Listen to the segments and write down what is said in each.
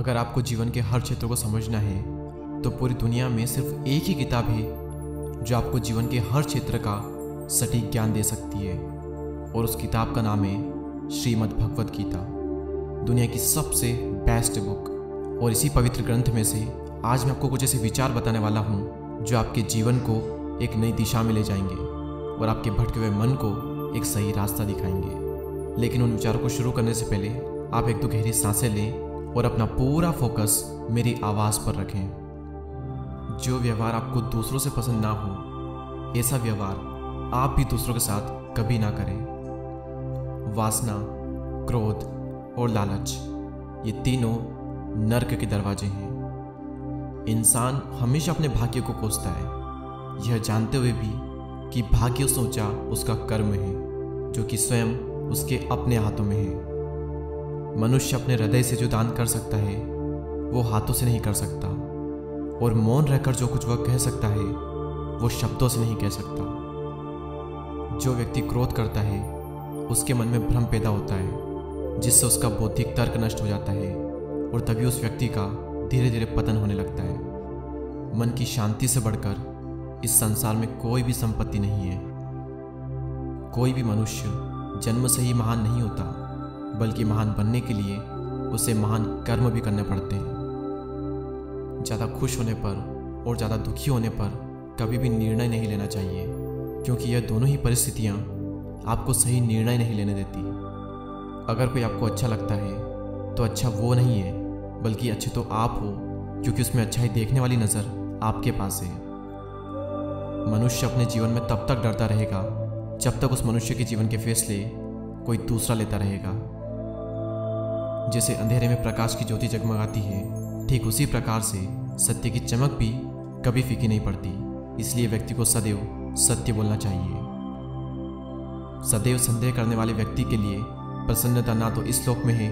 अगर आपको जीवन के हर क्षेत्र को समझना है तो पूरी दुनिया में सिर्फ एक ही किताब है जो आपको जीवन के हर क्षेत्र का सटीक ज्ञान दे सकती है, और उस किताब का नाम है श्रीमद् भगवद गीता, दुनिया की सबसे बेस्ट बुक। और इसी पवित्र ग्रंथ में से आज मैं आपको कुछ ऐसे विचार बताने वाला हूँ जो आपके जीवन को एक नई दिशा में ले जाएंगे और आपके भटके हुए मन को एक सही रास्ता दिखाएंगे। लेकिन उन विचारों को शुरू करने से पहले आप एक दो गहरी सांसें लें और अपना पूरा फोकस मेरी आवाज़ पर रखें। जो व्यवहार आपको दूसरों से पसंद ना हो, ऐसा व्यवहार आप भी दूसरों के साथ कभी ना करें। वासना, क्रोध और लालच, ये तीनों नर्क के दरवाजे हैं। इंसान हमेशा अपने भाग्य को कोसता है, यह जानते हुए भी कि भाग्य सोचा उसका कर्म है, जो कि स्वयं उसके अपने हाथों में है। मनुष्य अपने हृदय से जो दान कर सकता है वो हाथों से नहीं कर सकता, और मौन रहकर जो कुछ वह कह सकता है वो शब्दों से नहीं कह सकता। जो व्यक्ति क्रोध करता है उसके मन में भ्रम पैदा होता है, जिससे उसका बौद्धिक तर्क नष्ट हो जाता है और तभी उस व्यक्ति का धीरे धीरे पतन होने लगता है। मन की शांति से बढ़कर इस संसार में कोई भी संपत्ति नहीं है। कोई भी मनुष्य जन्म से ही महान नहीं होता, बल्कि महान बनने के लिए उसे महान कर्म भी करने पड़ते हैं। ज़्यादा खुश होने पर और ज़्यादा दुखी होने पर कभी भी निर्णय नहीं लेना चाहिए, क्योंकि यह दोनों ही परिस्थितियाँ आपको सही निर्णय नहीं लेने देती। अगर कोई आपको अच्छा लगता है तो अच्छा वो नहीं है, बल्कि अच्छे तो आप हो, क्योंकि उसमें अच्छाई देखने वाली नज़र आपके पास है। मनुष्य अपने जीवन में तब तक डरता रहेगा जब तक उस मनुष्य के जीवन के फैसले कोई दूसरा लेता रहेगा। जैसे अंधेरे में प्रकाश की ज्योति जगमगाती है, ठीक उसी प्रकार से सत्य की चमक भी कभी फीकी नहीं पड़ती। इसलिए व्यक्ति को सदैव सत्य बोलना चाहिए। सदैव संदेह करने वाले व्यक्ति के लिए प्रसन्नता ना तो इस लोक में है,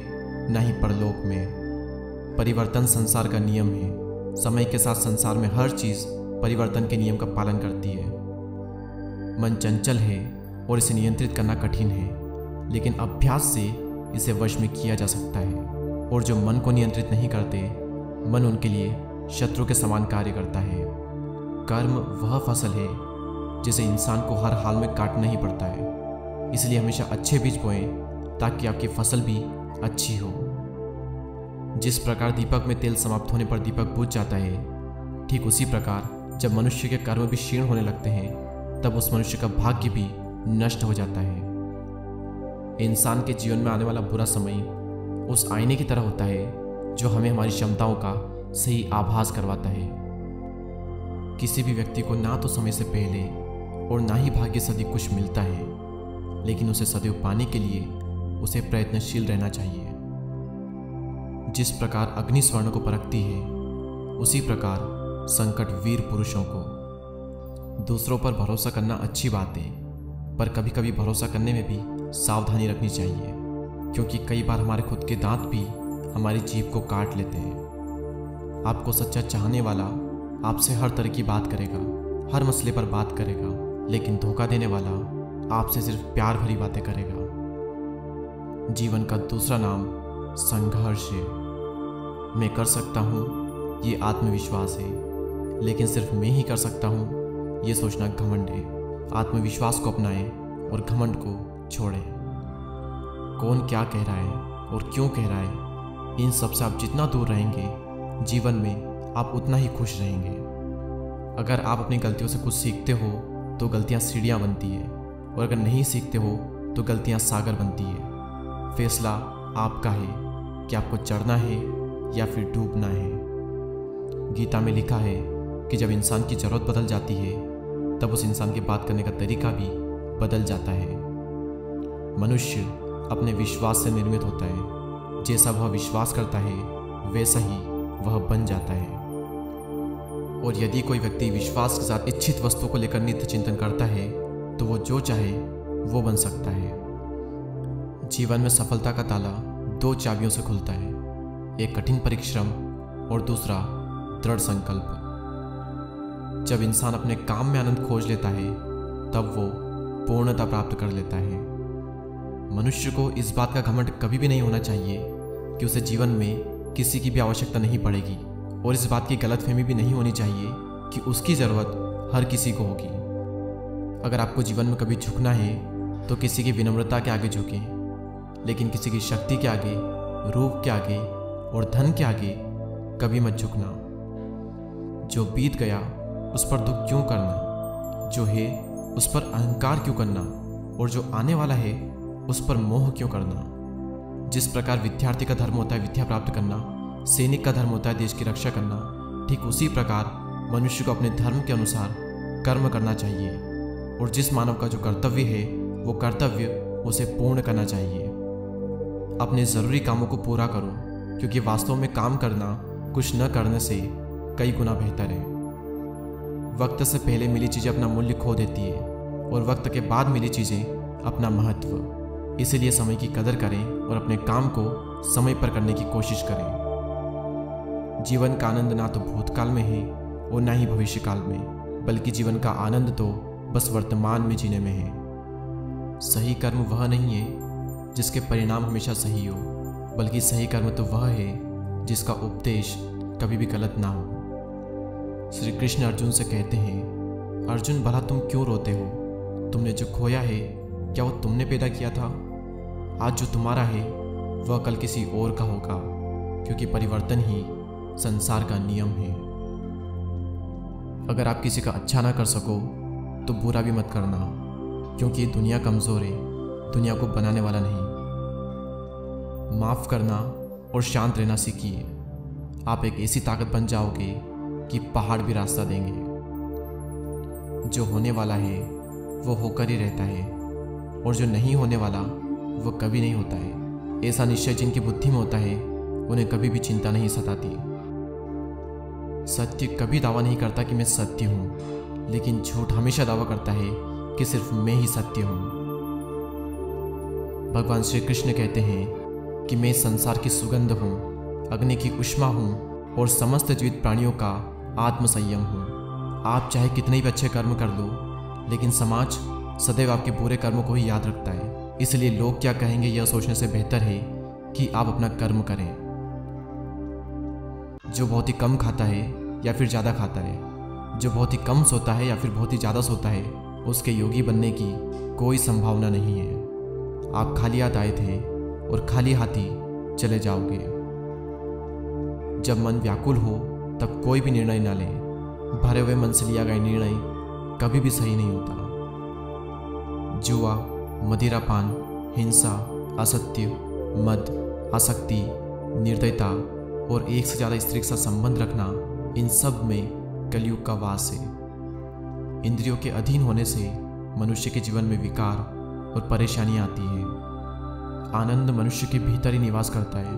ना ही परलोक में। परिवर्तन संसार का नियम है। समय के साथ संसार में हर चीज़ परिवर्तन के नियम का पालन करती है। मन चंचल है और इसे नियंत्रित करना कठिन है, लेकिन अभ्यास से इसे वश में किया जा सकता है। और जो मन को नियंत्रित नहीं करते, मन उनके लिए शत्रु के समान कार्य करता है। कर्म वह फसल है जिसे इंसान को हर हाल में काटना ही पड़ता है। इसलिए हमेशा अच्छे बीज बोएं ताकि आपकी फसल भी अच्छी हो। जिस प्रकार दीपक में तेल समाप्त होने पर दीपक बुझ जाता है, ठीक उसी प्रकार जब मनुष्य के कर्म भी क्षीण होने लगते हैं, तब उस मनुष्य का भाग्य भी नष्ट हो जाता है। इंसान के जीवन में आने वाला बुरा समय उस आईने की तरह होता है जो हमें हमारी क्षमताओं का सही आभास करवाता है। किसी भी व्यक्ति को ना तो समय से पहले और ना ही भाग्य से अधिक कुछ मिलता है, लेकिन उसे सदैव पाने के लिए उसे प्रयत्नशील रहना चाहिए। जिस प्रकार अग्नि स्वर्ण को परखती है, उसी प्रकार संकट वीर पुरुषों को। दूसरों पर भरोसा करना अच्छी बात है, पर कभी कभी भरोसा करने में भी सावधानी रखनी चाहिए, क्योंकि कई बार हमारे खुद के दांत भी हमारी जीभ को काट लेते हैं। आपको सच्चा चाहने वाला आपसे हर तरह की बात करेगा, हर मसले पर बात करेगा, लेकिन धोखा देने वाला आपसे सिर्फ प्यार भरी बातें करेगा। जीवन का दूसरा नाम संघर्ष है। मैं कर सकता हूँ, ये आत्मविश्वास है। लेकिन सिर्फ मैं ही कर सकता हूँ, ये सोचना घमंड है। आत्मविश्वास को अपनाएं और घमंड को छोड़ें। कौन क्या कह रहा है और क्यों कह रहा है, इन सब से आप जितना दूर रहेंगे, जीवन में आप उतना ही खुश रहेंगे। अगर आप अपनी गलतियों से कुछ सीखते हो तो गलतियाँ सीढ़ियाँ बनती है, और अगर नहीं सीखते हो तो गलतियाँ सागर बनती है। फैसला आपका है कि आपको चढ़ना है या फिर डूबना है। गीता में लिखा है कि जब इंसान की ज़रूरत बदल जाती है, तब उस इंसान की बात करने का तरीका भी बदल जाता है। मनुष्य अपने विश्वास से निर्मित होता है। जैसा वह विश्वास करता है, वैसा ही वह बन जाता है। और यदि कोई व्यक्ति विश्वास के साथ इच्छित वस्तु को लेकर नित्य चिंतन करता है, तो वो जो चाहे वो बन सकता है। जीवन में सफलता का ताला दो चाबियों से खुलता है, एक कठिन परिश्रम और दूसरा दृढ़ संकल्प। जब इंसान अपने काम में आनंद खोज लेता है, तब वो पूर्णता प्राप्त कर लेता है। मनुष्य को इस बात का घमंड कभी भी नहीं होना चाहिए कि उसे जीवन में किसी की भी आवश्यकता नहीं पड़ेगी और इस बात की गलतफहमी भी नहीं होनी चाहिए कि उसकी ज़रूरत हर किसी को होगी। अगर आपको जीवन में कभी झुकना है तो किसी की विनम्रता के आगे झुकें, लेकिन किसी की शक्ति के आगे, रूप के आगे और धन के आगे कभी मत झुकना। जो बीत गया उस पर दुख क्यों करना, जो है उस पर अहंकार क्यों करना और जो आने वाला है उस पर मोह क्यों करना। जिस प्रकार विद्यार्थी का धर्म होता है विद्या प्राप्त करना, सैनिक का धर्म होता है देश की रक्षा करना, ठीक उसी प्रकार मनुष्य को अपने धर्म के अनुसार कर्म करना चाहिए और जिस मानव का जो कर्तव्य है वो कर्तव्य उसे पूर्ण करना चाहिए। अपने ज़रूरी कामों को पूरा करो, क्योंकि वास्तव में काम करना कुछ न करने से कई गुना बेहतर है। वक्त से पहले मिली चीज़ें अपना मूल्य खो देती है और वक्त के बाद मिली चीज़ें अपना महत्व। इसीलिए समय की कदर करें और अपने काम को समय पर करने की कोशिश करें। जीवन का आनंद ना तो भूतकाल में है और ना ही भविष्यकाल में, बल्कि जीवन का आनंद तो बस वर्तमान में जीने में है। सही कर्म वह नहीं है जिसके परिणाम हमेशा सही हो, बल्कि सही कर्म तो वह है जिसका उपदेश कभी भी गलत ना हो। श्री कृष्ण अर्जुन से कहते हैं, अर्जुन भला तुम क्यों रोते हो? तुमने जो खोया है क्या वो तुमने पैदा किया था? आज जो तुम्हारा है वह कल किसी और का होगा, क्योंकि परिवर्तन ही संसार का नियम है। अगर आप किसी का अच्छा ना कर सको तो बुरा भी मत करना, क्योंकि दुनिया कमज़ोर है, दुनिया को बनाने वाला नहीं। माफ़ करना और शांत रहना सीखिए, आप एक ऐसी ताकत बन जाओगे कि पहाड़ भी रास्ता देंगे। जो होने वाला है वो होकर ही रहता है और जो नहीं होने वाला वो कभी नहीं होता है। ऐसा निश्चय जिनकी बुद्धि में होता है उन्हें कभी भी चिंता नहीं सताती। सत्य कभी दावा नहीं करता कि मैं सत्य हूँ, लेकिन झूठ हमेशा दावा करता है कि सिर्फ मैं ही सत्य हूँ। भगवान श्री कृष्ण कहते हैं कि मैं संसार की सुगंध हूँ, अग्नि की उष्मा हूँ और समस्त जीवित प्राणियों का आत्मसंयम हूँ। आप चाहे कितने ही अच्छे कर्म कर लो, लेकिन समाज सदैव आपके बुरे कर्मों को ही याद रखता है। इसलिए लोग क्या कहेंगे यह सोचने से बेहतर है कि आप अपना कर्म करें। जो बहुत ही कम खाता है या फिर ज़्यादा खाता है, जो बहुत ही कम सोता है या फिर बहुत ही ज़्यादा सोता है, उसके योगी बनने की कोई संभावना नहीं है। आप खाली हाथ आए थे और खाली हाथ ही चले जाओगे। जब मन व्याकुल हो तब कोई भी निर्णय ना लें। भरे हुए मन से लिया गया निर्णय कभी भी सही नहीं होता। जुआ, मदिरापान, हिंसा, असत्य, मद, आसक्ति, निर्दयता और एक से ज़्यादा स्त्री के साथ संबंध रखना, इन सब में कलियुग का वास है। इंद्रियों के अधीन होने से मनुष्य के जीवन में विकार और परेशानी आती है। आनंद मनुष्य के भीतर ही निवास करता है,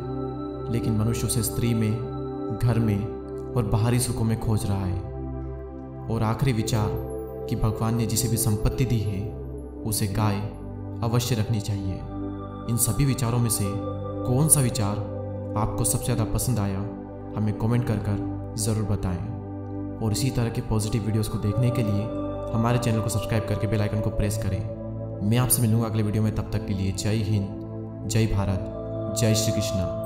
लेकिन मनुष्य उसे स्त्री में, घर में और बाहरी सुखों में खोज रहा है। और आखिरी विचार कि भगवान ने जिसे भी संपत्ति दी है उसे गाय अवश्य रखनी चाहिए। इन सभी विचारों में से कौन सा विचार आपको सबसे ज़्यादा पसंद आया, हमें कमेंट कर कर ज़रूर बताएं। और इसी तरह के पॉजिटिव वीडियोस को देखने के लिए हमारे चैनल को सब्सक्राइब करके बेल आइकन को प्रेस करें। मैं आपसे मिलूंगा अगले वीडियो में, तब तक के लिए जय हिंद, जय भारत, जय श्री कृष्ण।